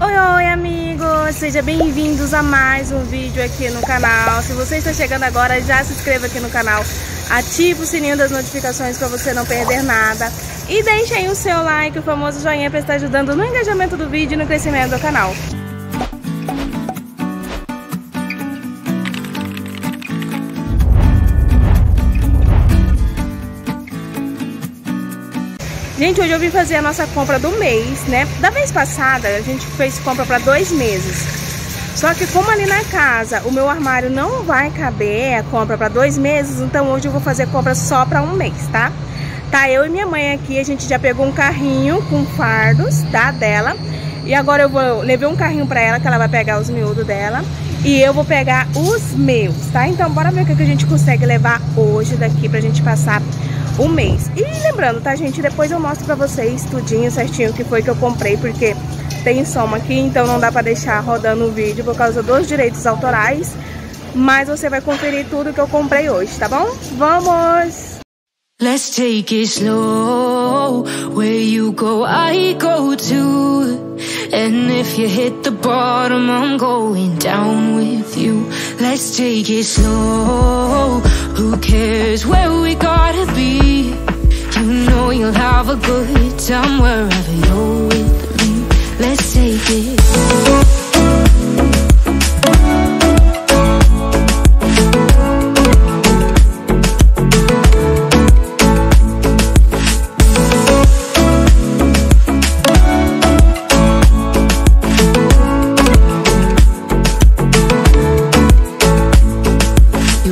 Oi amigos, sejam bem-vindos a mais um vídeo aqui no canal. Se você está chegando agora, já se inscreva aqui no canal, ative o sininho das notificações para você não perder nada e deixe aí o seu like, o famoso joinha, para estar ajudando no engajamento do vídeo e no crescimento do canal. Gente, hoje eu vim fazer a nossa compra do mês, né? Da vez passada, a gente fez compra para 2 meses. Só que como ali na casa o meu armário não vai caber a compra para 2 meses, então hoje eu vou fazer compra só para 1 mês, tá? Tá eu e minha mãe aqui, a gente já pegou um carrinho com fardos, tá? Dela. E agora eu levei um carrinho para ela, que ela vai pegar os miúdos dela. E eu vou pegar os meus, tá? Então bora ver o que a gente consegue levar hoje daqui pra gente passar um mês. E lembrando, tá gente, depois eu mostro pra vocês tudinho certinho o que foi que eu comprei, porque tem soma aqui, então não dá pra deixar rodando o vídeo por causa dos direitos autorais, mas você vai conferir tudo que eu comprei hoje, tá bom? Vamos! Let's take it slow, where you go, I go too, and if you hit the bottom, I'm going down with you. Let's take it slow, who cares where we gotta be, you know you'll have a good time wherever you're with me. Let's take it slow.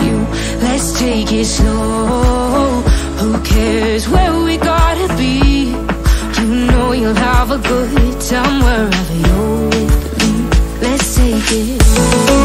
you. Let's take it slow, who cares where we gotta be, you know you'll have a good time wherever you're with me. Let's take it slow.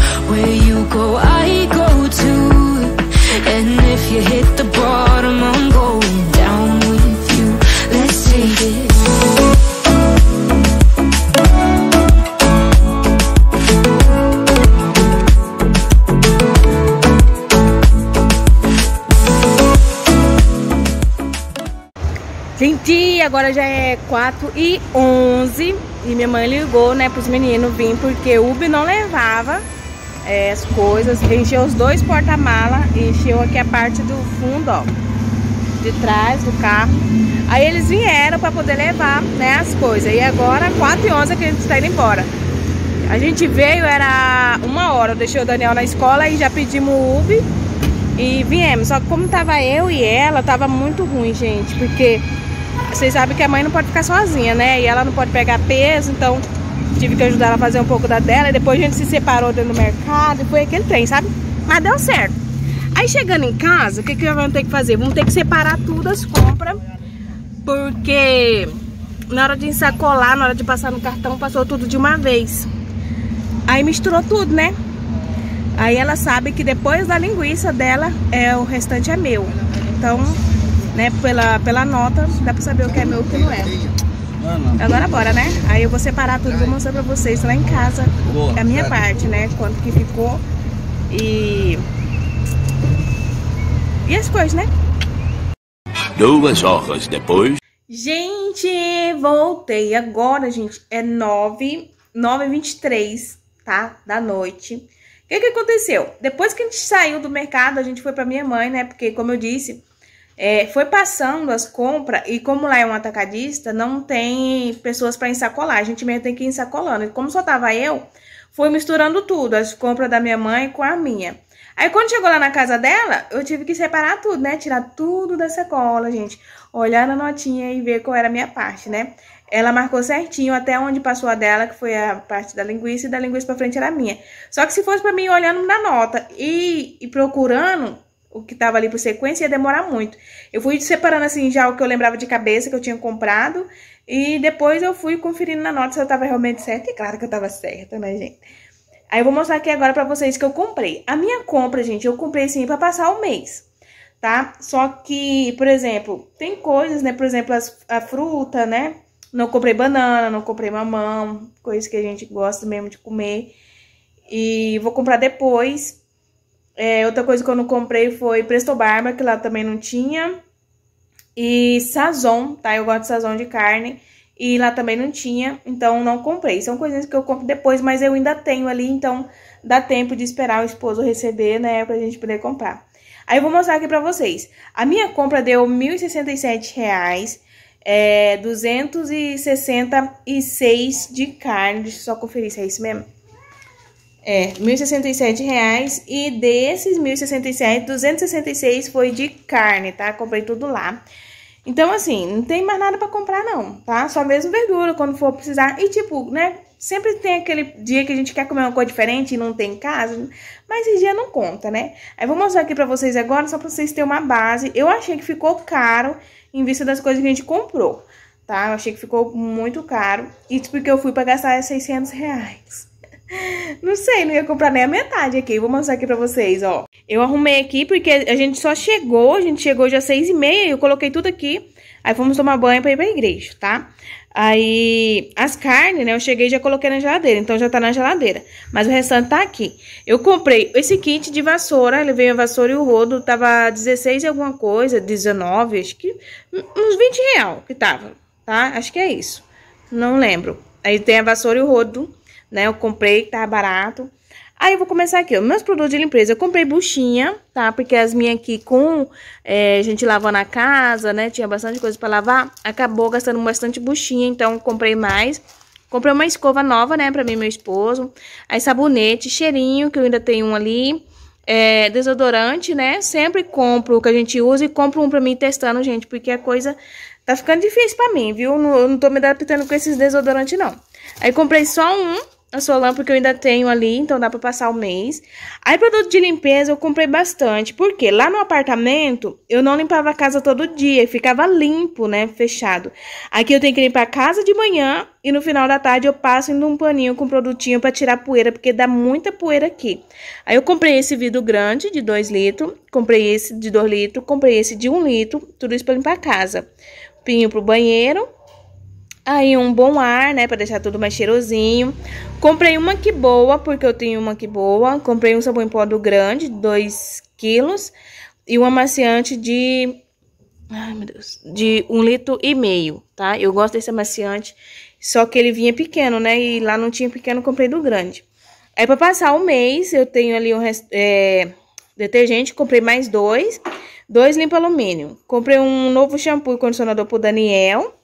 where you go, I go too. And if you hit the bottom, I'm going down with you. Let's take it slow. Gente, agora já é 4h11 e minha mãe ligou, né, pros meninos virem, porque o Ubi não levava as coisas. Encheu os 2 porta-mala e encheu aqui a parte do fundo, ó, de trás do carro. Aí eles vieram pra poder levar, né, as coisas. E agora, 4h11 que a gente tá indo embora. A gente veio, era 1 hora, eu deixei o Daniel na escola e já pedimos o Ubi e viemos. Só que como tava eu e ela, tava muito ruim, gente, porque... vocês sabem que a mãe não pode ficar sozinha, né? E ela não pode pegar peso, então tive que ajudar ela a fazer um pouco da dela. E depois a gente se separou dentro do mercado e foi aquele trem, sabe? Mas deu certo. Aí chegando em casa, o que que vamos ter que fazer? Vamos ter que separar tudo as compras, porque na hora de ensacolar, na hora de passar no cartão, passou tudo de uma vez. Aí misturou tudo, né? Aí ela sabe que depois da linguiça dela, o restante é meu. Então... né, pela nota, dá pra saber o que é meu e o que não é. Agora bora, né? Aí eu vou separar tudo e vou mostrar pra vocês lá em casa a minha parte, né? Quanto que ficou e as coisas, né? 2 horas depois. Gente, voltei agora, gente. É 9h23, tá? Da noite. que aconteceu? Depois que a gente saiu do mercado, a gente foi pra minha mãe, né? Porque, como eu disse, foi passando as compras e como lá é um atacadista, não tem pessoas pra ensacolar. A gente mesmo tem que ir ensacolando. E como só tava eu, fui misturando tudo, as compras da minha mãe com a minha. Aí quando chegou lá na casa dela, eu tive que separar tudo, né? Tirar tudo da sacola, gente. Olhar na notinha e ver qual era a minha parte, né? Ela marcou certinho até onde passou a dela, que foi a parte da linguiça, e da linguiça pra frente era a minha. Só que se fosse pra mim olhando na nota e procurando o que tava ali por sequência, ia demorar muito. Eu fui separando assim já o que eu lembrava de cabeça que eu tinha comprado. E depois eu fui conferindo na nota se eu tava realmente certa. E claro que eu tava certa, né, gente? Aí eu vou mostrar aqui agora pra vocês que eu comprei. A minha compra, gente, eu comprei assim pra passar o mês, tá? Só que, por exemplo, tem coisas, né? Por exemplo, a fruta, né? Não comprei banana, não comprei mamão, coisas que a gente gosta mesmo de comer. E vou comprar depois. Outra coisa que eu não comprei foi Presto Barba, que lá também não tinha. E Sazon, tá? Eu gosto de Sazon de carne. E lá também não tinha, então não comprei. São coisinhas que eu compro depois, mas eu ainda tenho ali, então dá tempo de esperar o esposo receber, né, pra gente poder comprar. Aí eu vou mostrar aqui pra vocês. A minha compra deu R$ 1.067, 266 de carne, deixa eu só conferir se é isso mesmo. R$ 1.067 e desses R$ 1.067, 266 foi de carne, tá? Comprei tudo lá. Então, assim, não tem mais nada pra comprar não, tá? Só mesmo verdura quando for precisar. E tipo, né, sempre tem aquele dia que a gente quer comer uma coisa diferente e não tem em casa, mas esse dia não conta, né? Aí vou mostrar aqui pra vocês agora, só pra vocês terem uma base. Eu achei que ficou caro em vista das coisas que a gente comprou, tá? Eu achei que ficou muito caro. E tipo, porque eu fui pra gastar R$ 600. Não sei, não ia comprar nem a metade aqui. Vou mostrar aqui pra vocês, ó. Eu arrumei aqui porque a gente chegou já às 6h30, eu coloquei tudo aqui. Aí fomos tomar banho pra ir pra igreja, tá? Aí as carnes, né, eu cheguei e já coloquei na geladeira, então já tá na geladeira. Mas o restante tá aqui. Eu comprei esse kit de vassoura, ele veio a vassoura e o rodo, tava 16 e alguma coisa, 19, acho que uns R$ 20 que tava, tá? Acho que é isso, não lembro. Aí tem a vassoura e o rodo, né, eu comprei, tá barato. Aí eu vou começar aqui, ó, meus produtos de limpeza. Eu comprei buchinha, tá, porque as minhas aqui com a gente lavando a casa, né, tinha bastante coisa pra lavar, acabou gastando bastante buchinha, então comprei mais. Comprei uma escova nova, né, pra mim e meu esposo. Aí sabonete, cheirinho, que eu ainda tenho um ali, desodorante, né, sempre compro o que a gente usa e compro um pra mim testando, gente, porque a coisa tá ficando difícil pra mim, viu, eu não tô me adaptando com esses desodorantes, não. Aí comprei só um. A Solan, porque eu ainda tenho ali, então dá pra passar o mês. Aí produto de limpeza eu comprei bastante, porque lá no apartamento eu não limpava a casa todo dia, ficava limpo, né, fechado. Aqui eu tenho que limpar a casa de manhã e no final da tarde eu passo em um paninho com produtinho pra tirar poeira, porque dá muita poeira aqui. Aí eu comprei esse vidro grande de 2 litros, comprei esse de 2 litros, comprei esse de 1 litro, tudo isso pra limpar a casa. Pinho pro banheiro. Aí um bom ar, né, pra deixar tudo mais cheirosinho. Comprei uma que boa, porque eu tenho uma que boa. Comprei um sabão em pó do grande, 2 quilos. E um amaciante de... Ai, meu Deus. De 1,5 litro, tá? Eu gosto desse amaciante, só que ele vinha pequeno, né? E lá não tinha pequeno, comprei do grande. Aí pra passar o mês, eu tenho ali um detergente, comprei mais 2 limpa-alumínio. Comprei um novo shampoo e condicionador pro Daniel.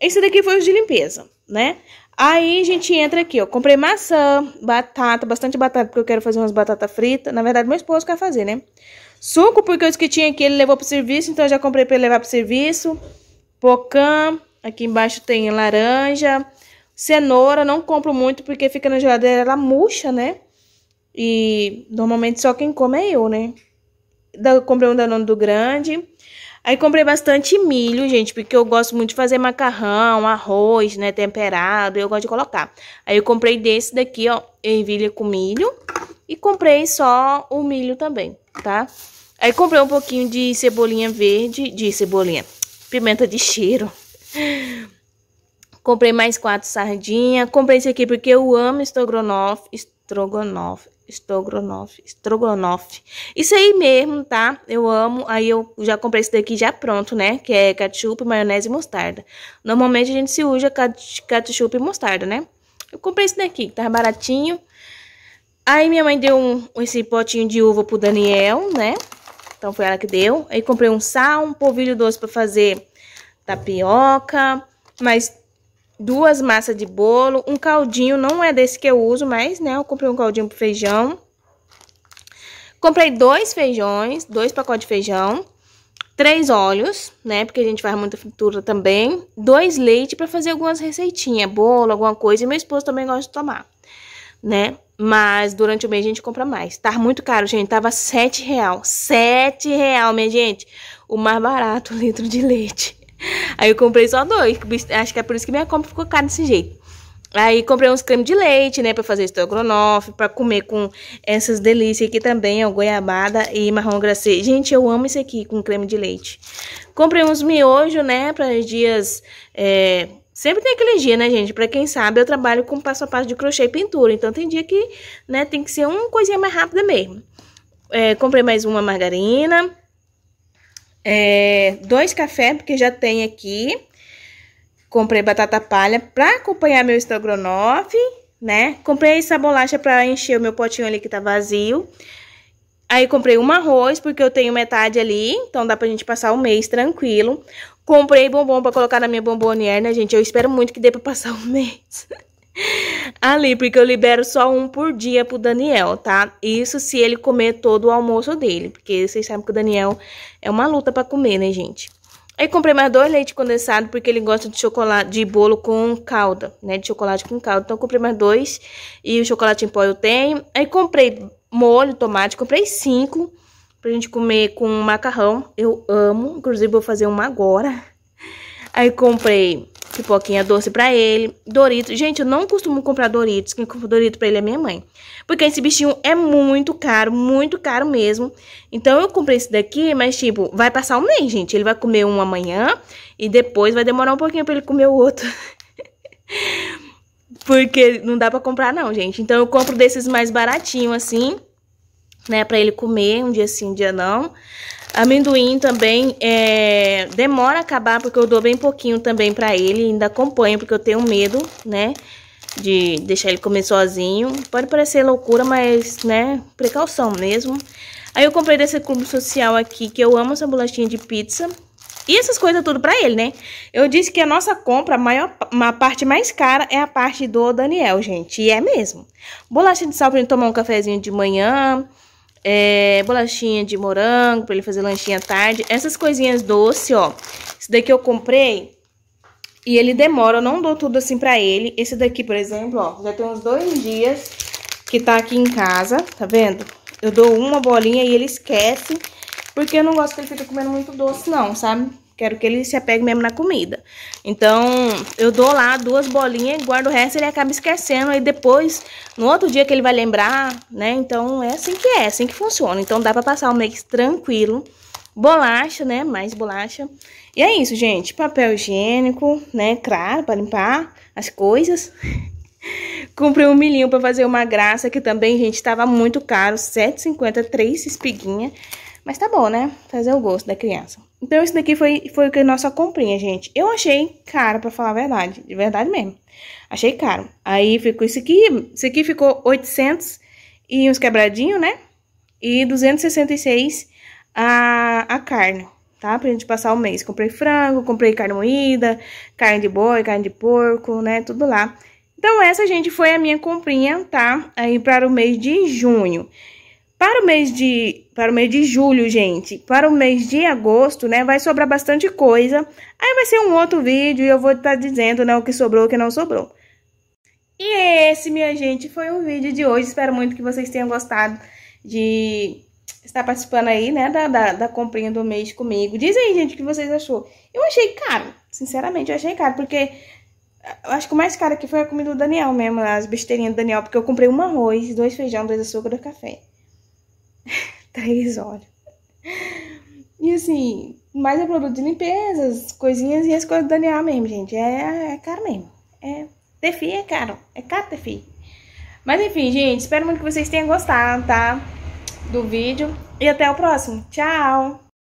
Esse daqui foi o de limpeza, né? Aí a gente entra aqui, ó. Comprei maçã, batata, bastante batata, porque eu quero fazer umas batatas fritas. Na verdade, meu esposo quer fazer, né? Suco, porque os que tinha aqui ele levou pro serviço, então eu já comprei pra ele levar pro serviço. Pocã, aqui embaixo tem laranja. Cenoura, não compro muito, porque fica na geladeira, ela murcha, né? E normalmente só quem come é eu, né? Comprei um Danone do grande. Aí comprei bastante milho, gente, porque eu gosto muito de fazer macarrão, arroz, né, temperado, eu gosto de colocar. Aí eu comprei desse daqui, ó, ervilha com milho, e comprei só o milho também, tá? Aí comprei um pouquinho de cebolinha verde, pimenta de cheiro. Comprei mais 4 sardinhas, comprei esse aqui porque eu amo estrogonofe. Isso aí mesmo, tá? Eu amo. Aí eu já comprei esse daqui já pronto, né? Que é ketchup, maionese e mostarda. Normalmente a gente se usa ketchup e mostarda, né? Eu comprei esse daqui, que tava baratinho. Aí minha mãe deu esse potinho de uva pro Daniel, né? Então foi ela que deu. Aí comprei um sal, um polvilho doce pra fazer tapioca, mais duas massas de bolo, um caldinho, não é desse que eu uso, mas, né, eu comprei um caldinho pro feijão. Comprei dois feijões, 2 pacotes de feijão, 3 óleos, né, porque a gente faz muita fritura também, 2 leite pra fazer algumas receitinhas, bolo, alguma coisa, e meu esposo também gosta de tomar, né? Mas durante o mês a gente compra mais. Tá muito caro, gente. Tava R$7. R$7, minha gente. O mais barato, o litro de leite. Aí eu comprei só 2. Acho que é por isso que minha compra ficou cara desse jeito. Aí comprei uns creme de leite, né? Pra fazer estrogonofe, pra comer com essas delícias aqui também. Ó, goiabada e marrom glacê. Gente, eu amo isso aqui com creme de leite. Comprei uns miojos, né? Pra dias... Sempre tem aquele dia, né, gente? Pra quem sabe, eu trabalho com passo a passo de crochê e pintura. Então, tem dia que, né, tem que ser uma coisinha mais rápida mesmo. Comprei mais uma margarina. 2 cafés, porque já tem aqui. Comprei batata palha pra acompanhar meu estrogonofe, né? Comprei essa bolacha pra encher o meu potinho ali que tá vazio. Aí, comprei um arroz, porque eu tenho metade ali. Então, dá pra gente passar o mês tranquilo. Comprei bombom pra colocar na minha bomboniere, né, gente? Eu espero muito que dê pra passar um mês ali, porque eu libero só um por dia pro Daniel, tá? Isso se ele comer todo o almoço dele, porque vocês sabem que o Daniel é uma luta pra comer, né, gente? Aí comprei mais 2 leite condensado, porque ele gosta de chocolate, de bolo com calda, né? De chocolate com calda. Então, comprei mais 2 e o chocolate em pó eu tenho. Aí comprei molho, tomate, comprei 5... pra gente comer com macarrão, eu amo, inclusive vou fazer uma agora. Aí comprei pipoquinha doce pra ele, Doritos. Gente, eu não costumo comprar Doritos, quem compra Doritos pra ele é minha mãe. Porque esse bichinho é muito caro mesmo. Então eu comprei esse daqui, mas tipo, vai passar um mês, gente. Ele vai comer um amanhã e depois vai demorar um pouquinho pra ele comer o outro. Porque não dá pra comprar não, gente. Então eu compro desses mais baratinhos assim, né, pra ele comer, um dia sim, um dia não. Amendoim também demora a acabar, porque eu dou bem pouquinho também pra ele, ainda acompanho, porque eu tenho medo, né, de deixar ele comer sozinho. Pode parecer loucura, mas, né, precaução mesmo. Aí eu comprei desse clube social aqui, que eu amo essa bolachinha de pizza. E essas coisas tudo pra ele, né? Eu disse que a nossa compra, a parte mais cara é a parte do Daniel, gente. E é mesmo. Bolacha de sal pra ele tomar um cafezinho de manhã... bolachinha de morango pra ele fazer lanchinho à tarde. Essas coisinhas doces, ó. Esse daqui eu comprei e ele demora, eu não dou tudo assim pra ele. Esse daqui, por exemplo, ó, já tem uns 2 dias que tá aqui em casa, tá vendo? Eu dou uma bolinha e ele esquece, porque eu não gosto que ele fique comendo muito doce não, sabe? Quero que ele se apegue mesmo na comida. Então, eu dou lá 2 bolinhas, guardo o resto, ele acaba esquecendo. Aí depois, no outro dia que ele vai lembrar, né? Então, é assim que funciona. Então, dá pra passar um mês tranquilo. Bolacha, né? Mais bolacha. E é isso, gente. Papel higiênico, né? Claro, pra limpar as coisas. Comprei um milhinho pra fazer uma graça, que também, gente, tava muito caro. R$7,50, 3 espiguinhas. Mas tá bom, né? Fazer o gosto da criança. Então, isso daqui foi a nossa comprinha, gente. Eu achei caro, pra falar a verdade. De verdade mesmo. Achei caro. Aí, ficou isso aqui. Isso aqui ficou 800 e uns quebradinhos, né? E 266 a carne, tá? Pra gente passar o mês. Comprei frango, comprei carne moída, carne de boi, carne de porco, né? Tudo lá. Então, essa, gente, foi a minha comprinha, tá? Aí, para o mês de junho. Para o mês de julho, gente, para o mês de agosto, né, vai sobrar bastante coisa. Aí vai ser um outro vídeo e eu vou estar dizendo, né, o que sobrou, o que não sobrou. E esse, minha gente, foi o vídeo de hoje. Espero muito que vocês tenham gostado de estar participando aí, né, da comprinha do mês comigo. Diz aí, gente, o que vocês achou. Eu achei caro, sinceramente, eu achei caro, porque... Eu acho que o mais caro aqui foi a comida do Daniel mesmo, as besteirinhas do Daniel, porque eu comprei um arroz, 2 feijão, 2 açúcar, 2 café. 3 horas. E assim, mais é produto de limpeza, as coisinhas e as coisas do Daniel mesmo, gente. É caro mesmo. Ter filho é caro. É caro ter filho. Mas enfim, gente, espero muito que vocês tenham gostado, tá? Do vídeo. E até o próximo. Tchau!